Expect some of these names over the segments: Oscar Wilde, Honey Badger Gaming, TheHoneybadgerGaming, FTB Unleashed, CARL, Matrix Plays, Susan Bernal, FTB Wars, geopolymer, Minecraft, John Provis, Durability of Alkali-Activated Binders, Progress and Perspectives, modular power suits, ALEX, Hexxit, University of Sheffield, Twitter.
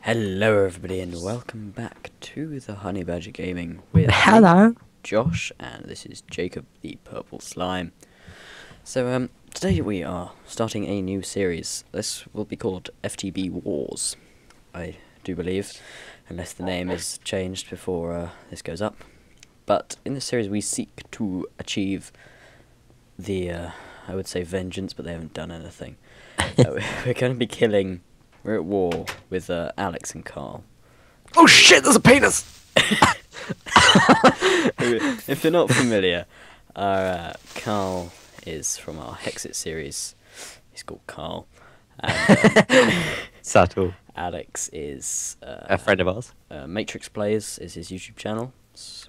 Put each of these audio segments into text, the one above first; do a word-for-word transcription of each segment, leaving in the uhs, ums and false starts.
Hello everybody and welcome back to the Honey Badger Gaming with Hello Josh, and this is Jacob the Purple Slime. So um today we are starting a new series. This will be called F T B Wars, I do believe, unless the name is changed before uh, this goes up. But in this series we seek to achieve the uh, I would say vengeance, but they haven't done anything. uh, we're going to be killing We're at war with uh, ALEX and CARL. Oh shit, there's a penis! If you're not familiar, our, uh, CARL is from our Hexxit series. He's called CARL. And, um, Subtle. ALEX is... Uh, a friend of ours. Uh, Matrix Plays is his YouTube channel.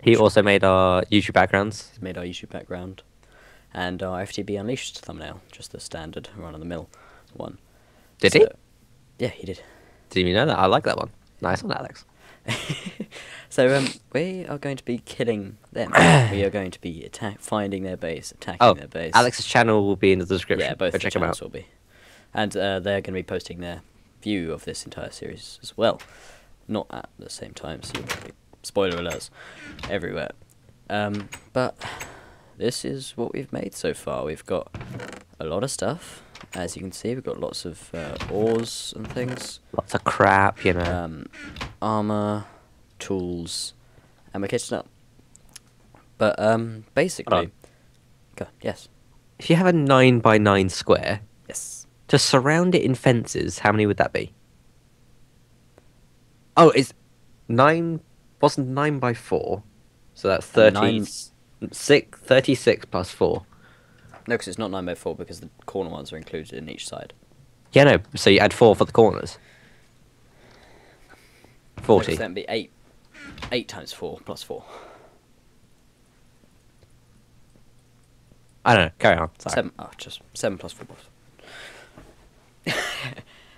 He also made our YouTube backgrounds. He's made our YouTube background. And our F T B Unleashed thumbnail, just the standard run-of-the-mill one. Did so, he? Yeah, he did. Didn't you know that? I like that one. Nice one, ALEX. So um, we are going to be killing them. We are going to be attack finding their base, attacking oh, their base. ALEX's channel will be in the description. Yeah, both Go the check channels will be. And uh, they're going to be posting their view of this entire series as well. Not at the same time, so you'll be spoiler alerts everywhere. Um, but this is what we've made so far. We've got a lot of stuff. As you can see, we've got lots of uh, ores and things. Lots of crap, you know. Um, armor, tools, and we're catching up. But um, basically, God, yes. If you have a nine by nine square, yes, to surround it in fences, how many would that be? Oh, it's nine. Wasn't nine by four? So that's thirteen. Six, thirty-six plus four. No, because it's not nine by four, because the corner ones are included in each side. Yeah, no, so you add four for the corners. forty. So that would be eight. eight times four plus four. I don't know, carry on, sorry. seven, oh, just seven plus four plus four.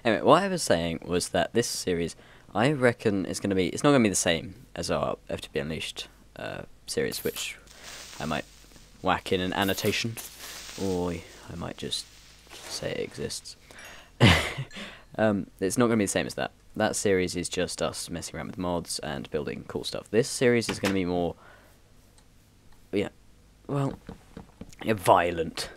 Anyway, what I was saying was that this series, I reckon, is going to be... It's not going to be the same as our F T B Unleashed uh, series, which I might whack in an annotation. Or I might just say it exists. um, it's not going to be the same as that. That series is just us messing around with mods and building cool stuff. This series is going to be more... Yeah, well... Yeah, violent.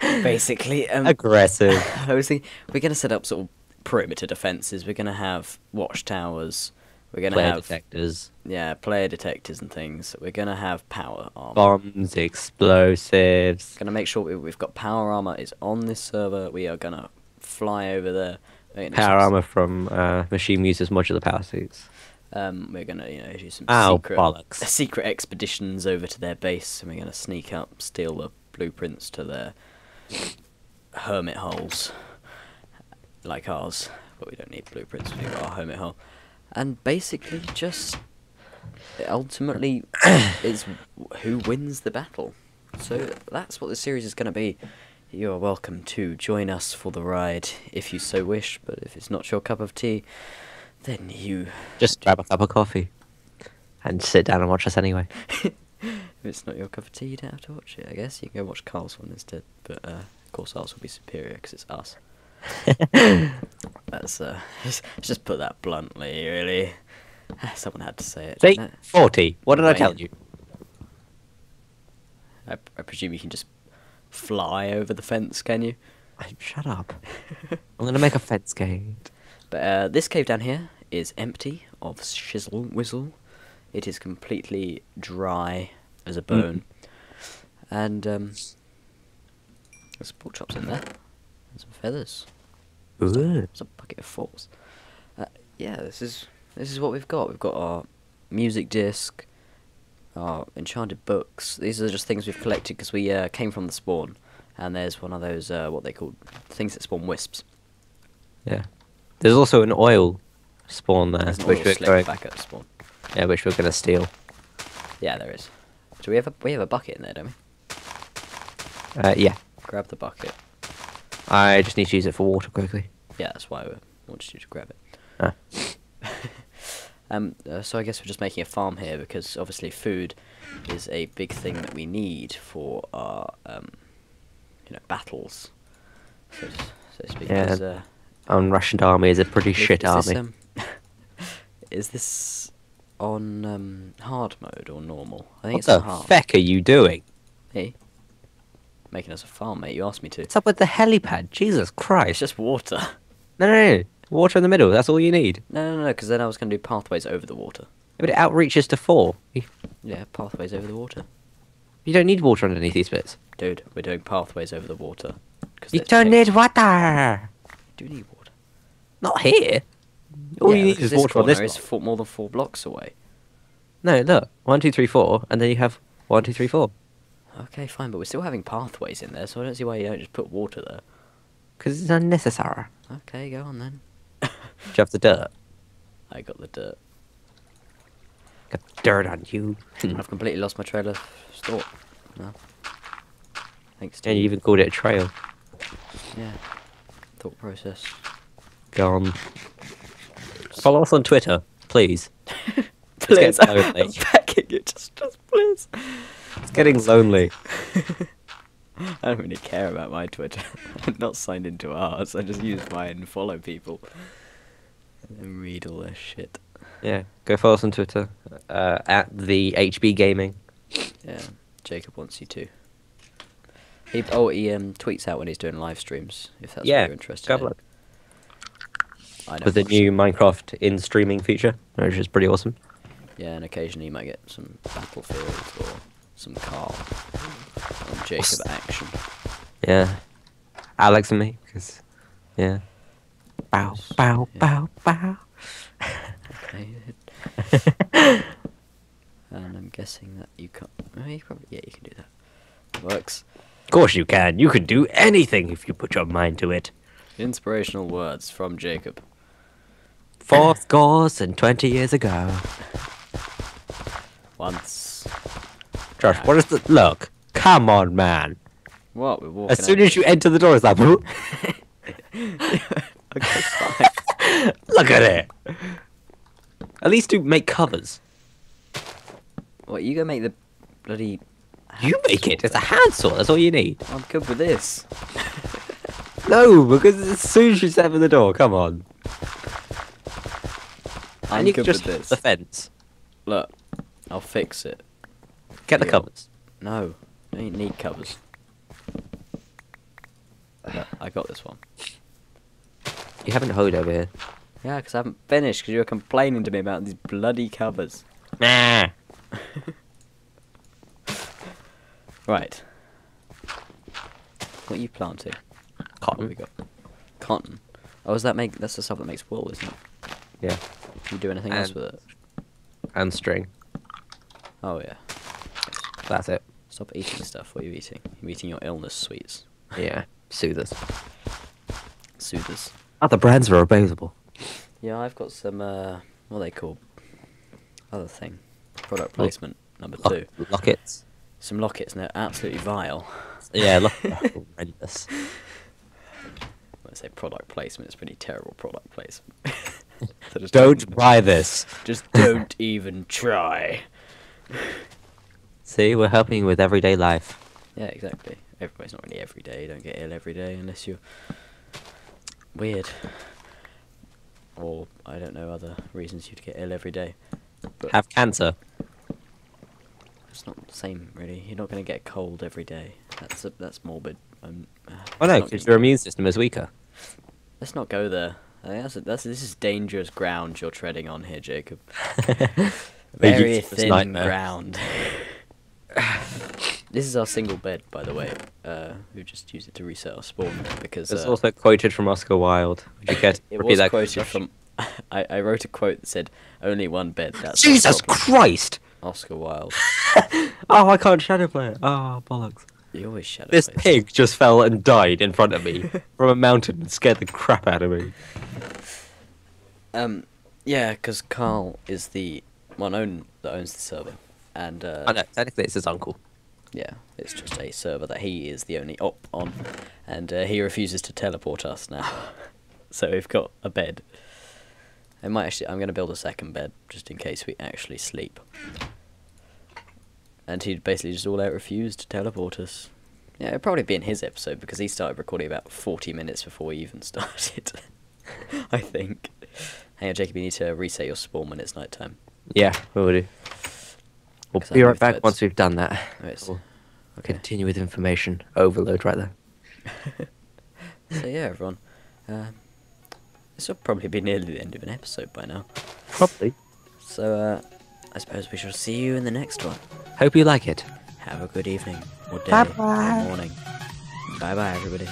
Basically. Um, Aggressive. I was thinking, we're going to set up sort of perimeter defences. We're going to have watchtowers. We're going to have... Player detectors. Yeah, player detectors and things. We're going to have power armor. Bombs, explosives. Going to make sure we, we've got power armor is on this server. We are going to fly over there. Power just... armor from uh, Machine Muse's modular power suits. Um, we're going to, you know, do some Ow, secret, bollocks. secret expeditions over to their base. And we're going to sneak up, steal the blueprints to their hermit holes. Like ours. But we don't need blueprints. We've got our hermit hole. And basically just, ultimately, is who wins the battle. So that's what this series is going to be. You are welcome to join us for the ride, if you so wish. But if it's not your cup of tea, then you... Just grab a cup of coffee and sit down and watch us anyway. If it's not your cup of tea, you don't have to watch it, I guess. You can go watch Carl's one instead. But, uh, of course, ours will be superior, because it's us. That's uh, just, just put that bluntly, really. Someone had to say it. See, no. forty. What did I, I tell you? I, I presume you can just fly over the fence, can you? I, shut up. I'm gonna make a fence cave. But uh, this cave down here is empty of shizzle whizzle. It is completely dry as a bone, mm. and um, there's pork chops in there. Some feathers. Ooh. It's a bucket of force. Uh, yeah, this is this is what we've got. We've got our music disc, our enchanted books. These are just things we've collected because we uh, came from the spawn, and there's one of those uh, what they call things that spawn wisps. Yeah. There's also an oil spawn there, there's an which oil we're going back up spawn. Yeah, which we're going to steal. Yeah, there is. Do we have a we have a bucket in there, don't we? Uh, yeah. Grab the bucket. I just need to use it for water quickly. Yeah, that's why I wanted you to grab it. Ah. um, uh, so I guess we're just making a farm here because obviously food is a big thing that we need for our um, you know, battles, so to, so to speak. Yeah, uh, um, Russian army is a pretty shit is army. This, um, is this on um, hard mode or normal? I think what it's the hard. Feck are you doing? Hey, making us a farm, mate. You asked me to. What's up with the helipad? Jesus Christ! It's just water. No, no, no. Water in the middle. That's all you need. No, no, no. Because then I was going to do pathways over the water. Yeah, but it outreaches to four. Yeah, pathways over the water. You don't need water underneath these bits. Dude, we're doing pathways over the water. You don't need water! Do you need water? Not here! All yeah, you need is water on this is four, more than four blocks away. No, look. One, two, three, four, and then you have one, two, three, four. Okay, fine, but we're still having pathways in there, so I don't see why you don't just put water there. Because it's unnecessary. Okay, go on then. Do you have the dirt? I got the dirt. Got dirt on you. I've completely lost my trailer store. No. Thanks, Dan. You even called it a trail. Yeah. Thought process. Gone. Follow us on Twitter, please. Please. It's getting lonely. I'm backing it. Just, just please. It's getting lonely. I don't really care about my Twitter. I'm not signed into ours. I just use mine and follow people. And read all their shit. Yeah, go follow us on Twitter, uh, at the H B Gaming. Yeah, Jacob wants you to. He, oh, he um, tweets out when he's doing live streams, if that's yeah, what you're interested in. Yeah, look. With the new Minecraft in-streaming feature, which is pretty awesome. Yeah, and occasionally you might get some Battlefield or some CARL and Jacob What's... action. Yeah. Alex and me, because, yeah. Bow, bow, yeah. bow, bow. And I'm guessing that you can't. Oh, you probably, yeah, you can do that. It works. Of course you can. You can do anything if you put your mind to it. Inspirational words from Jacob. Four scores and twenty years ago. Once. Josh, what is the look? Come on, man. What? We're walking. As soon as you enter the door, it's like. Okay, fine. Look at it. At least do make covers. What, you gonna make the bloody... You make it! It's a handsaw, that's all you need. I'm good with this. No, because as soon as you step in the door, come on. I'm and you good can just with this. The fence. Look, I'll fix it. Get the yeah. covers. No, you don't need covers. No, I got this one. You haven't hoed over here. Yeah, because I haven't finished, because you were complaining to me about these bloody covers. Nah. Right. What are you planting? Cotton. What have we got? Cotton. Oh, is that make... That's the stuff that makes wool, isn't it? Yeah. Can you do anything and, else with it? And string. Oh, yeah. That's it. Stop eating stuff. What are you eating? You're eating your illness sweets. Yeah. Soothers. Soothers. Other brands are available. Yeah, I've got some, uh, what are they called? Other thing. Product placement, oh, number two. Lockets. Some lockets, and they're absolutely vile. Yeah, lockets are horrendous. When I say product placement, it's pretty terrible product placement. So just don't, don't buy this. Just don't even try. See, we're helping with everyday life. Yeah, exactly. Everybody's not really every day. You don't get ill every day unless you're weird. Or, I don't know, other reasons you'd get ill every day. But have cancer. It's not the same, really. You're not going to get a cold every day. That's a, that's morbid. I'm, uh, oh no, because your immune system is weaker. Let's not go there. I think that's a, that's, this is dangerous ground you're treading on here, Jacob. Very thin ground. This is our single bed, by the way. Uh, we just use it to reset our spawn because it's uh, also quoted from Oscar Wilde. Would you care to it repeat was that quoted from. I, I wrote a quote that said, "Only one bed." That's Jesus Christ. Oscar Wilde. Oh, I can't shadow play it. Oh bollocks! You always shadow. This play pig it. Just fell and died in front of me from a mountain and scared the crap out of me. Um, yeah, because Carl is the one own that owns the server, and uh, I know technically it's his uncle. Yeah, it's just a server that he is the only op on, and uh, he refuses to teleport us now. So we've got a bed. I might actually. I'm going to build a second bed just in case we actually sleep. And he basically just all out refused to teleport us, Yeah, it'll probably be in his episode because he started recording about forty minutes before we even started. I think. Hang on, Jacob, you need to reset your spawn when it's night time. Yeah, we will do. We'll be right back once we've done that. Right. We'll okay. Continue with information overload right there. So yeah, everyone. Um, this will probably be nearly the end of an episode by now. Probably. So uh, I suppose we shall see you in the next one. Hope you like it. Have a good evening, or day, bye-bye. Or morning. Bye-bye, everybody.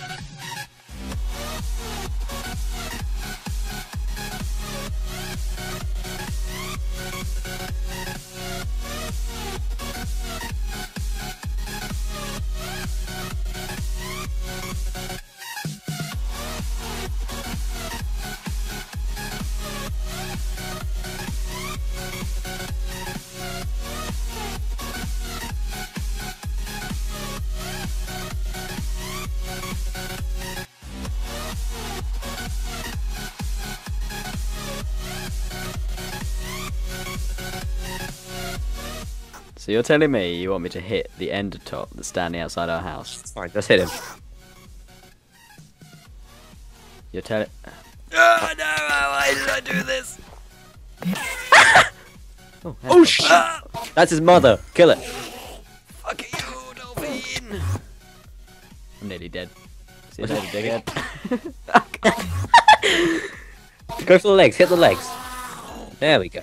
So you're telling me you want me to hit the ender top that's standing outside our house? Alright, let's hit him. You're telling... Oh no! Why did I do this? Oh, oh shit! Ah. That's his mother! Kill it! Fuck you, Dolphin! I'm nearly dead. See you later, dickhead. Go for the legs, hit the legs. There we go.